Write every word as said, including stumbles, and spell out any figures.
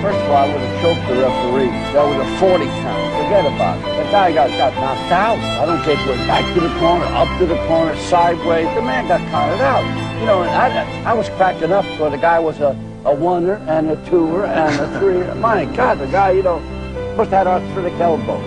First of all, I would have choked the referee. That was a forty count. Forget about it. The guy got, got knocked out. I don't think went back to the corner, up to the corner, sideways. The man got counted out. You know, and I, I was cracking up for the guy was a, a oneer and a twoer and a threeer. My God, the guy, you know, must have had arthritic elbow.